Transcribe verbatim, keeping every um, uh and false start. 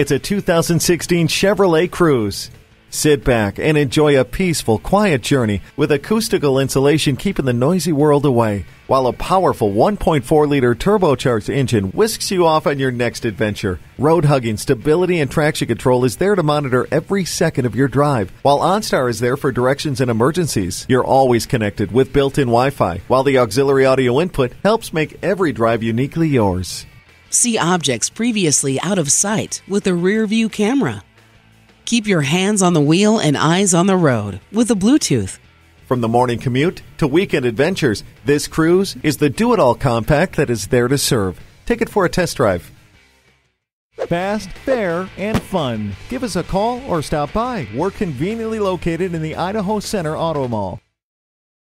It's a two thousand sixteen Chevrolet Cruze. Sit back and enjoy a peaceful, quiet journey with acoustical insulation keeping the noisy world away, while a powerful one point four liter turbocharged engine whisks you off on your next adventure. Road-hugging stability and traction control is there to monitor every second of your drive, while OnStar is there for directions and emergencies. You're always connected with built-in Wi-Fi, while the auxiliary audio input helps make every drive uniquely yours. See objects previously out of sight with the rear-view camera. Keep your hands on the wheel and eyes on the road with the Bluetooth. From the morning commute to weekend adventures, this Cruze is the do-it-all compact that is there to serve. Take it for a test drive. Fast, fair, and fun. Give us a call or stop by. We're conveniently located in the Idaho Center Auto Mall.